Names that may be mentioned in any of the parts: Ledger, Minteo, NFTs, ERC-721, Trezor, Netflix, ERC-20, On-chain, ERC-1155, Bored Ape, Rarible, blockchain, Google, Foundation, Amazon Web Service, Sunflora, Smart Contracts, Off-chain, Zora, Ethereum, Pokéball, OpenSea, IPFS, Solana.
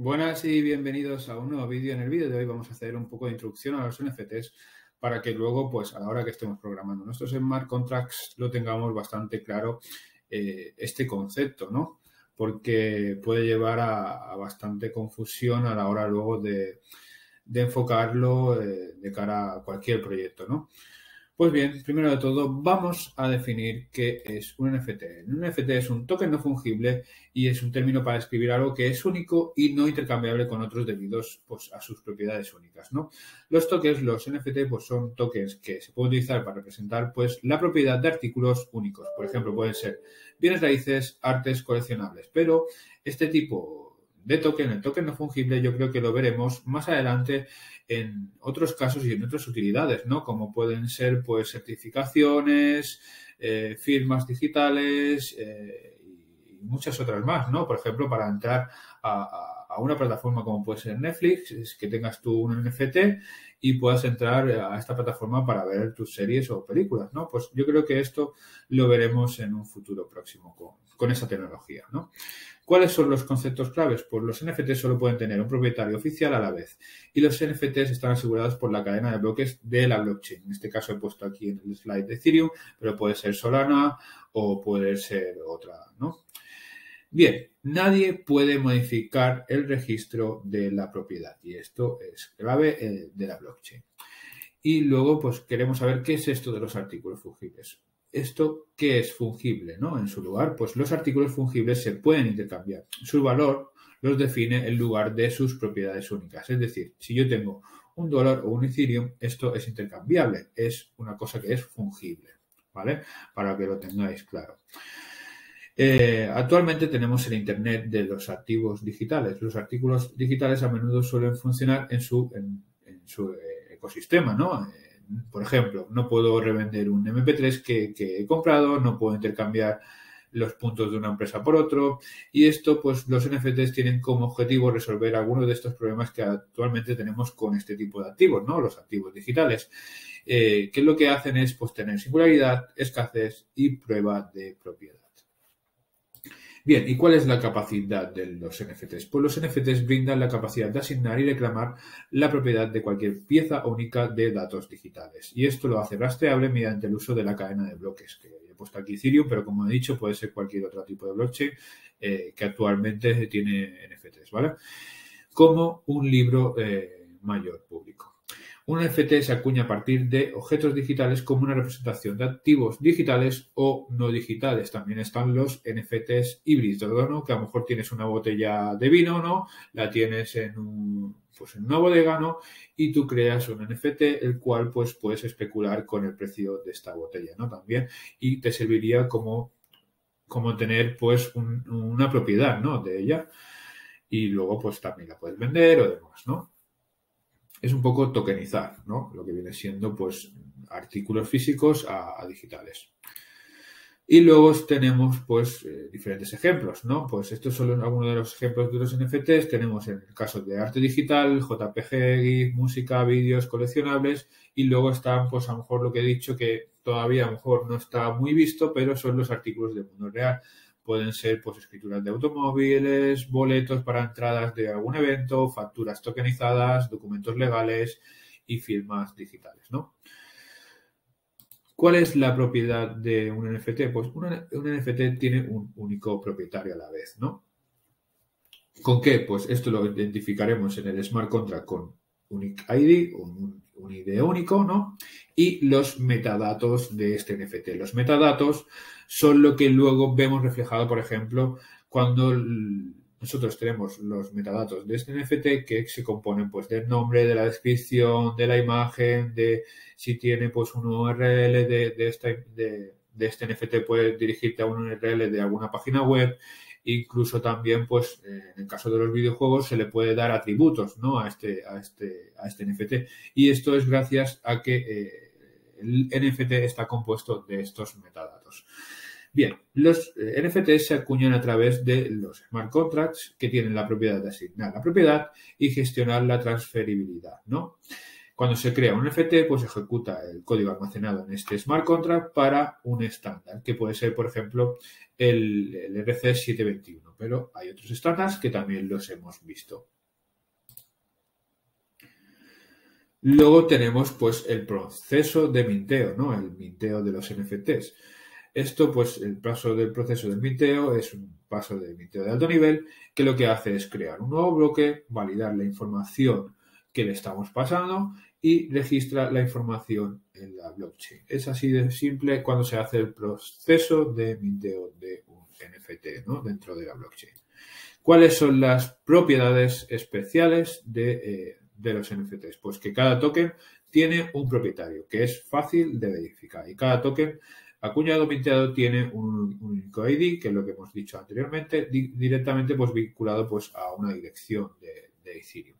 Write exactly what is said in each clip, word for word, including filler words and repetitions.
Buenas y bienvenidos a un nuevo vídeo. En el vídeo de hoy vamos a hacer un poco de introducción a los N F Ts para que luego, pues a la hora que estemos programando nuestros Smart Contracts, lo tengamos bastante claro eh, este concepto, ¿no? Porque puede llevar a, a bastante confusión a la hora luego de, de enfocarlo eh, de cara a cualquier proyecto, ¿no? Pues bien, primero de todo vamos a definir qué es un N F T. Un N F T es un token no fungible y es un término para describir algo que es único y no intercambiable con otros debido pues, a sus propiedades únicas, ¿no? Los tokens, los N F T, pues son tokens que se pueden utilizar para representar pues la propiedad de artículos únicos. Por ejemplo, pueden ser bienes raíces, artes, coleccionables, pero este tipo de token, el token no fungible, yo creo que lo veremos más adelante en otros casos y en otras utilidades, ¿no? Como pueden ser, pues, certificaciones, eh, firmas digitales eh, y muchas otras más, ¿no? Por ejemplo, para entrar a, a, a una plataforma como puede ser Netflix, es que tengas tú un N F T y puedas entrar a esta plataforma para ver tus series o películas, ¿no? Pues yo creo que esto lo veremos en un futuro próximo con, con esta tecnología, ¿no? ¿Cuáles son los conceptos claves? Pues los N F Ts solo pueden tener un propietario oficial a la vez y los N F Ts están asegurados por la cadena de bloques de la blockchain. En este caso he puesto aquí en el slide de Ethereum, pero puede ser Solana o puede ser otra, ¿no? Bien, nadie puede modificar el registro de la propiedad y esto es clave eh, de la blockchain. Y luego pues queremos saber qué es esto de los artículos fungibles. Esto, ¿qué es fungible, no? En su lugar, pues los artículos fungibles se pueden intercambiar. Su valor los define en lugar de sus propiedades únicas. Es decir, si yo tengo un dólar o un Ethereum, esto es intercambiable. Es una cosa que es fungible, ¿vale? Para que lo tengáis claro. Eh, actualmente tenemos el Internet de los activos digitales. Los artículos digitales a menudo suelen funcionar en su, en, en su ecosistema, ¿no? Eh, Por ejemplo, no puedo revender un eme pe tres que, que he comprado, no puedo intercambiar los puntos de una empresa por otro y esto, pues los N F Ts tienen como objetivo resolver algunos de estos problemas que actualmente tenemos con este tipo de activos, ¿no? Los activos digitales, eh, que lo que hacen es pues tener singularidad, escasez y prueba de propiedad. Bien, ¿y cuál es la capacidad de los N F Ts? Pues los N F Ts brindan la capacidad de asignar y reclamar la propiedad de cualquier pieza única de datos digitales. Y esto lo hace rastreable mediante el uso de la cadena de bloques, que he puesto aquí Ethereum, pero como he dicho, puede ser cualquier otro tipo de blockchain eh, que actualmente tiene N F Ts, ¿vale? Como un libro eh, mayor público. Un N F T se acuña a partir de objetos digitales como una representación de activos digitales o no digitales. También están los N F Ts híbridos, ¿no? Que a lo mejor tienes una botella de vino, ¿no? La tienes en, un, pues en una bodega, ¿no? Y tú creas un N F T, el cual pues puedes especular con el precio de esta botella, ¿no? También, y te serviría como, como tener pues un, una propiedad, ¿no? De ella. Y luego pues también la puedes vender o demás, ¿no? Es un poco tokenizar, ¿no? Lo que viene siendo, pues, artículos físicos a, a digitales. Y luego tenemos, pues, eh, diferentes ejemplos, ¿no? Pues estos son algunos de los ejemplos de los N F Ts. Tenemos en el caso de arte digital, J P G, GIF, música, vídeos, coleccionables. Y luego están, pues, a lo mejor lo que he dicho que todavía a lo mejor no está muy visto, pero son los artículos del mundo real. Pueden ser, pues, escrituras de automóviles, boletos para entradas de algún evento, facturas tokenizadas, documentos legales y firmas digitales, ¿no? ¿Cuál es la propiedad de un N F T? Pues una, un N F T tiene un único propietario a la vez, ¿no? ¿Con qué? Pues esto lo identificaremos en el smart contract con Unique I D o un, un I D único, ¿no? Y los metadatos de este N F T. Los metadatos son lo que luego vemos reflejado, por ejemplo, cuando nosotros tenemos los metadatos de este N F T que se componen pues del nombre, de la descripción, de la imagen, de si tiene pues un U R L de, de, esta, de, de este N F T puedes dirigirte a un U R L de alguna página web. Incluso también, pues, en el caso de los videojuegos se le puede dar atributos, ¿no? A este, a este, a este N F T. Y esto es gracias a que eh, el N F T está compuesto de estos metadatos. Bien, los eh, N F Ts se acuñan a través de los smart contracts que tienen la propiedad de asignar la propiedad y gestionar la transferibilidad, ¿no? Cuando se crea un N F T, pues ejecuta el código almacenado en este smart contract para un estándar, que puede ser, por ejemplo, el, el E R C setecientos veintiuno, pero hay otros estándares que también los hemos visto. Luego tenemos, pues, el proceso de minteo, ¿no? El minteo de los N F Ts. Esto, pues, el paso del proceso del minteo es un paso de minteo de alto nivel que lo que hace es crear un nuevo bloque, validar la información que le estamos pasando y registra la información en la blockchain. Es así de simple cuando se hace el proceso de minteo de un N F T, ¿no? Dentro de la blockchain. ¿Cuáles son las propiedades especiales de, eh, de los N F Ts? Pues que cada token tiene un propietario que es fácil de verificar y cada token acuñado minteado tiene un único I D, que es lo que hemos dicho anteriormente, di directamente pues, vinculado pues, a una dirección de, de Ethereum.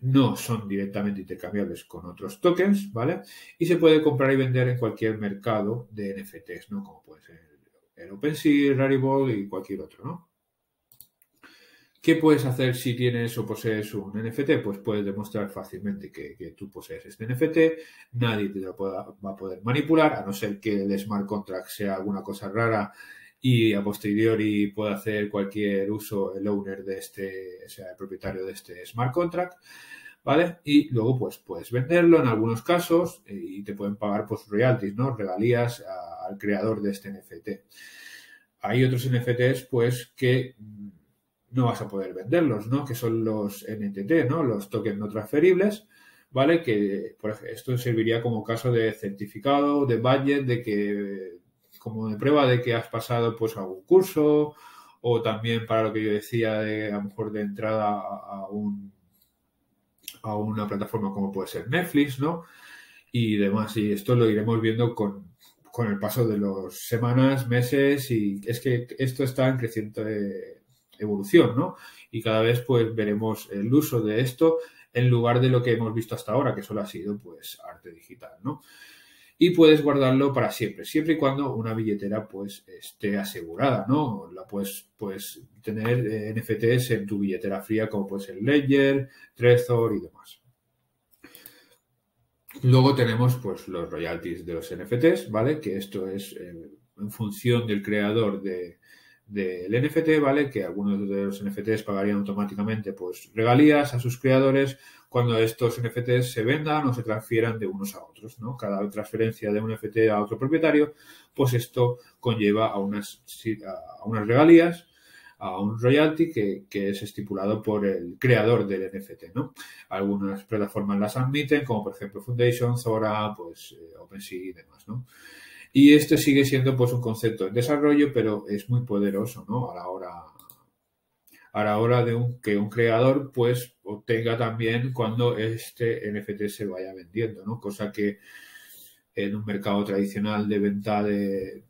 No son directamente intercambiables con otros tokens, ¿vale? Y se puede comprar y vender en cualquier mercado de N F Ts, ¿no? Como puede ser el OpenSea, Rarible y cualquier otro, ¿no? ¿Qué puedes hacer si tienes o posees un N F T? Pues puedes demostrar fácilmente que, que tú posees este N F T, nadie te lo pueda, va a poder manipular, a no ser que el smart contract sea alguna cosa rara y a posteriori pueda hacer cualquier uso el owner de este, o sea, el propietario de este smart contract, ¿vale? Y luego, pues, puedes venderlo en algunos casos y te pueden pagar, pues, royalties, ¿no? Regalías a, al creador de este N F T. Hay otros N F Ts, pues, que no vas a poder venderlos, ¿no? Que son los N T T, ¿no? Los tokens no transferibles, ¿vale? Que por ejemplo, esto serviría como caso de certificado, de badge, de que, como de prueba de que has pasado pues algún curso, o también para lo que yo decía de a lo mejor de entrada a, un, a una plataforma como puede ser Netflix, ¿no? Y demás, y esto lo iremos viendo con con el paso de las semanas, meses, y es que esto está en creciente evolución, ¿no? Y cada vez pues veremos el uso de esto en lugar de lo que hemos visto hasta ahora, que solo ha sido pues arte digital, ¿no? Y puedes guardarlo para siempre, siempre y cuando una billetera pues esté asegurada, ¿no? La puedes, puedes tener eh, N F Ts en tu billetera fría como puede ser Ledger, Trezor y demás. Luego tenemos pues los royalties de los N F Ts, ¿vale? Que esto es eh, en función del creador de del N F T, ¿vale? Que algunos de los N F Ts pagarían automáticamente pues regalías a sus creadores cuando estos N F Ts se vendan o se transfieran de unos a otros, ¿no? Cada transferencia de un N F T a otro propietario, pues esto conlleva a unas, a unas regalías, a un royalty que, que es estipulado por el creador del N F T, ¿no? Algunas plataformas las admiten, como por ejemplo Foundation, Zora, pues OpenSea y demás, ¿no? Y este sigue siendo pues un concepto en desarrollo, pero es muy poderoso, ¿no? A la hora, a la hora de un, que un creador pues obtenga también cuando este N F T se vaya vendiendo, ¿no? Cosa que en un mercado tradicional de venta de,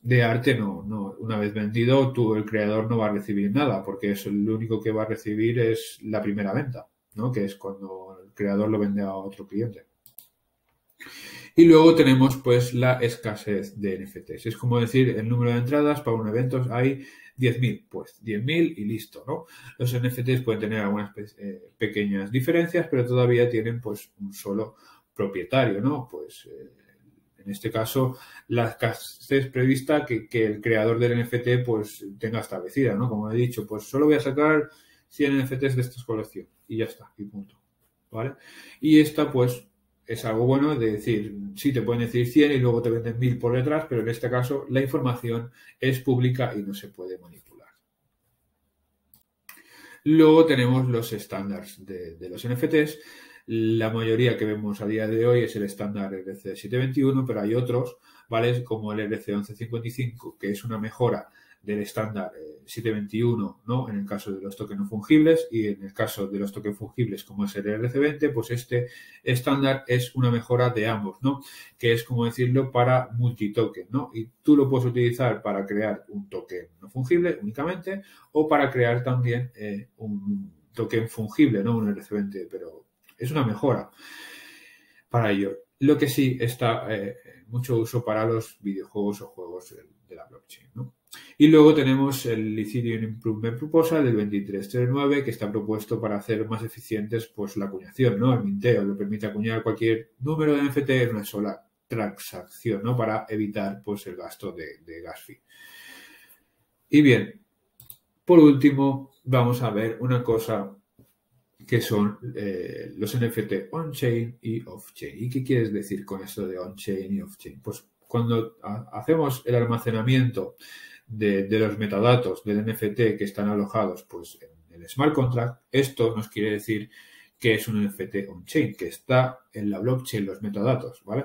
de arte no, no. Una vez vendido, tú, el creador, no va a recibir nada, porque es lo único que va a recibir es la primera venta, ¿no? Que es cuando el creador lo vende a otro cliente. Y luego tenemos pues la escasez de N F Ts. Es como decir, el número de entradas para un evento hay diez mil. Pues diez mil y listo, ¿no? Los N F Ts pueden tener algunas eh, pequeñas diferencias, pero todavía tienen pues un solo propietario, ¿no? Pues eh, en este caso la escasez prevista que, que el creador del N F T pues tenga establecida, ¿no? Como he dicho, pues solo voy a sacar cien N F Ts de esta colección y ya está, y punto, ¿vale? Y esta pues es algo bueno de decir, sí, te pueden decir cien y luego te venden mil por detrás, pero en este caso la información es pública y no se puede manipular. Luego tenemos los estándares de, de los N F Ts. La mayoría que vemos a día de hoy es el estándar E R C setecientos veintiuno, pero hay otros, ¿vale? Como el E R C once cincuenta y cinco, que es una mejora del estándar setecientos veintiuno, ¿no? En el caso de los tokens no fungibles, y en el caso de los tokens fungibles como es el E R C veinte, pues este estándar es una mejora de ambos, ¿no? Que es como decirlo para multitoken, ¿no? Y tú lo puedes utilizar para crear un token no fungible únicamente o para crear también eh, un token fungible, ¿no? Un E R C veinte, pero es una mejora para ello. Lo que sí está eh, mucho uso para los videojuegos o juegos de la blockchain, ¿no? Y luego tenemos el Ethereum Improvement Proposal del veintitrés punto cero nueve, que está propuesto para hacer más eficientes pues la acuñación, ¿no? El minteo le permite acuñar cualquier número de N F T en una sola transacción, ¿no? Para evitar pues el gasto de, de gas fee. Y bien, por último, vamos a ver una cosa que son eh, los N F T on-chain y off-chain. ¿Y qué quieres decir con esto de on-chain y off-chain? Pues cuando hacemos el almacenamiento de, de los metadatos del N F T que están alojados pues, en el smart contract, esto nos quiere decir que es un N F T on-chain, que está en la blockchain los metadatos, ¿vale?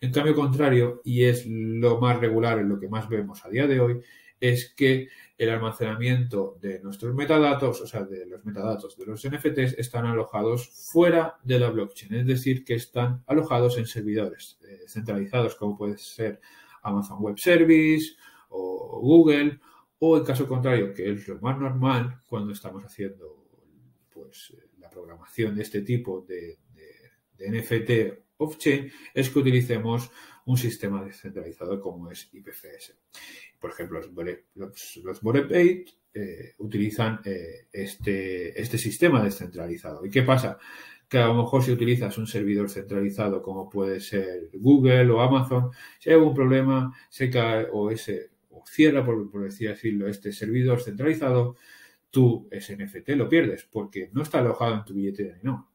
En cambio contrario, y es lo más regular, en lo que más vemos a día de hoy, es que el almacenamiento de nuestros metadatos, o sea, de los metadatos de los N F Ts, están alojados fuera de la blockchain. Es decir, que están alojados en servidores eh, centralizados, como puede ser Amazon Web Service o Google, o en caso contrario, que es lo más normal cuando estamos haciendo pues, la programación de este tipo de, de, de N F T off-chain, es que utilicemos un sistema descentralizado como es I P F S. Por ejemplo, los, los Bored Ape eh, utilizan eh, este, este sistema descentralizado. ¿Y qué pasa? Que a lo mejor si utilizas un servidor centralizado como puede ser Google o Amazon, si hay algún problema, se cae o, ese, o cierra, por, por decirlo, este servidor centralizado, tú ese N F T lo pierdes porque no está alojado en tu billetera ni no.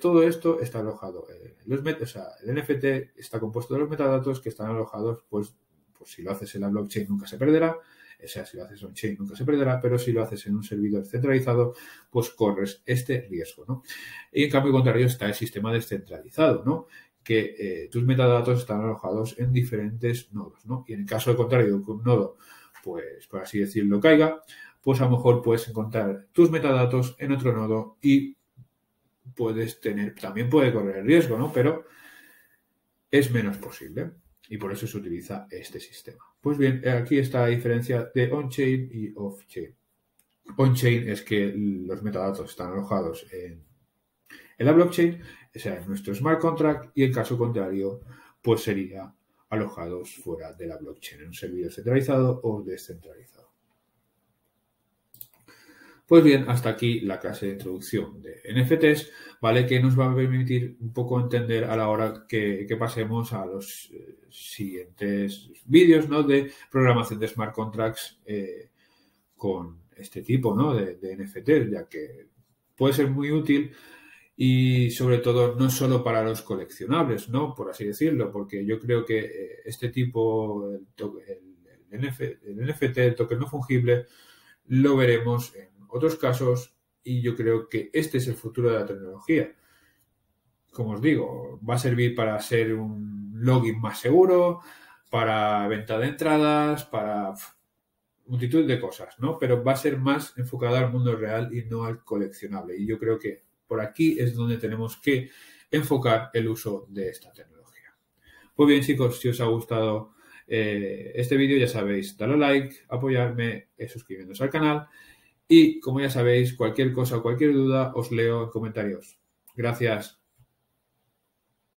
Todo esto está alojado. Los met o sea, el N F T está compuesto de los metadatos que están alojados, pues, pues si lo haces en la blockchain nunca se perderá, o sea, si lo haces on-chain nunca se perderá, pero si lo haces en un servidor centralizado, pues corres este riesgo, ¿no? Y en cambio contrario está el sistema descentralizado, ¿no? Que eh, tus metadatos están alojados en diferentes nodos, ¿no? Y en el caso contrario que un nodo, pues por así decirlo, caiga, pues a lo mejor puedes encontrar tus metadatos en otro nodo y puedes tener, también puede correr el riesgo, ¿no? Pero es menos posible y por eso se utiliza este sistema. Pues bien, aquí está la diferencia de on-chain y off-chain. On-chain es que los metadatos están alojados en, en la blockchain, o sea, en nuestro smart contract, y en caso contrario, pues sería alojados fuera de la blockchain, en un servidor centralizado o descentralizado. Pues bien, hasta aquí la clase de introducción de N F Ts, ¿vale? Que nos va a permitir un poco entender a la hora que, que pasemos a los eh, siguientes vídeos, ¿no? De programación de smart contracts eh, con este tipo, ¿no? De, de N F Ts, ya que puede ser muy útil y sobre todo no solo para los coleccionables, ¿no? Por así decirlo, porque yo creo que eh, este tipo, el, el, el, el N F T, el token no fungible, lo veremos en otros casos y yo creo que este es el futuro de la tecnología. Como os digo, va a servir para ser un login más seguro, para venta de entradas, para multitud de cosas, ¿no? Pero va a ser más enfocada al mundo real y no al coleccionable. Y yo creo que por aquí es donde tenemos que enfocar el uso de esta tecnología. Pues bien, chicos, si os ha gustado eh, este vídeo, ya sabéis, darle a like, apoyarme, eh, suscribiéndose al canal. Y, como ya sabéis, cualquier cosa o cualquier duda os leo en comentarios. Gracias.